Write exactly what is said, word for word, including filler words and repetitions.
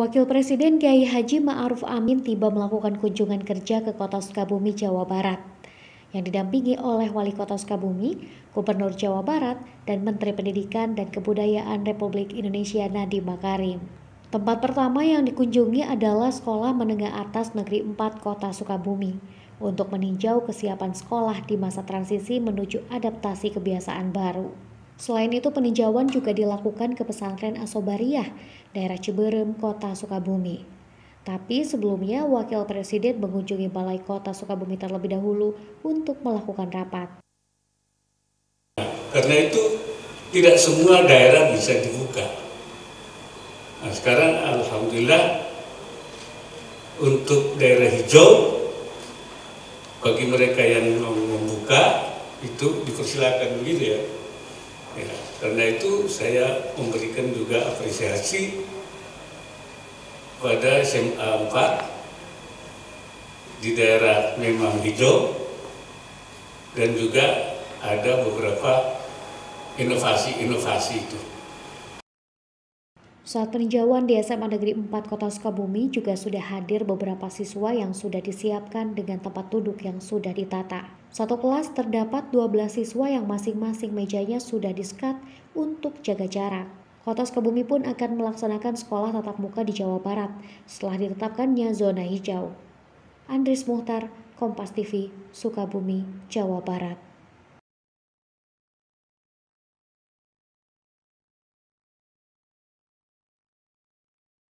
Wakil Presiden Kyai Haji Ma'ruf Amin tiba melakukan kunjungan kerja ke Kota Sukabumi, Jawa Barat, yang didampingi oleh Wali Kota Sukabumi, Gubernur Jawa Barat, dan Menteri Pendidikan dan Kebudayaan Republik Indonesia Nadiem Makarim. Tempat pertama yang dikunjungi adalah Sekolah Menengah Atas Negeri empat Kota Sukabumi untuk meninjau kesiapan sekolah di masa transisi menuju adaptasi kebiasaan baru. Selain itu, peninjauan juga dilakukan ke Pesantren Assobariyyah, daerah Cibeureum, Kota Sukabumi. Tapi sebelumnya, Wakil Presiden mengunjungi Balai Kota Sukabumi terlebih dahulu untuk melakukan rapat. Karena itu, tidak semua daerah bisa dibuka. Nah, sekarang, alhamdulillah, untuk daerah hijau, bagi mereka yang mau membuka, itu dipersilakan begitu ya. Ya, karena itu saya memberikan juga apresiasi pada S M A empat di daerah memang hijau, dan juga ada beberapa inovasi-inovasi itu. Saat peninjauan di S M A Negeri empat Kota Sukabumi juga sudah hadir beberapa siswa yang sudah disiapkan dengan tempat duduk yang sudah ditata. Satu kelas terdapat dua belas siswa yang masing-masing mejanya sudah disekat untuk jaga jarak. Kota Sukabumi pun akan melaksanakan sekolah tatap muka di Jawa Barat setelah ditetapkannya zona hijau. Andris Muhtar, Kompas T V, Sukabumi, Jawa Barat.